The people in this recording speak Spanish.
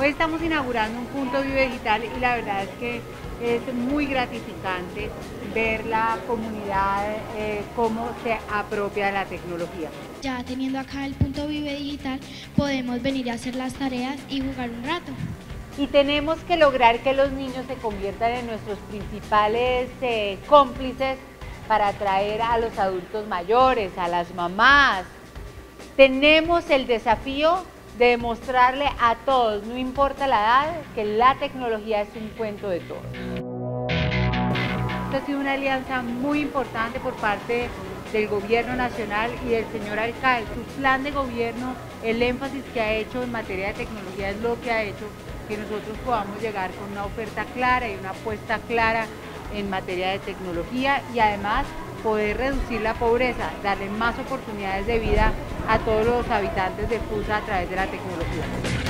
Hoy estamos inaugurando un Punto Vive Digital y la verdad es que es muy gratificante ver la comunidad cómo se apropia de la tecnología. Ya teniendo acá el Punto Vive Digital podemos venir a hacer las tareas y jugar un rato. Y tenemos que lograr que los niños se conviertan en nuestros principales cómplices para atraer a los adultos mayores, a las mamás. Tenemos el desafío de demostrarle a todos, no importa la edad, que la tecnología es un cuento de todos. Esta ha sido una alianza muy importante por parte del Gobierno Nacional y del señor alcalde. Su plan de gobierno, el énfasis que ha hecho en materia de tecnología es lo que ha hecho que nosotros podamos llegar con una oferta clara y una apuesta clara en materia de tecnología y además poder reducir la pobreza, darle más oportunidades de vida a todos los habitantes de Fusa a través de la tecnología.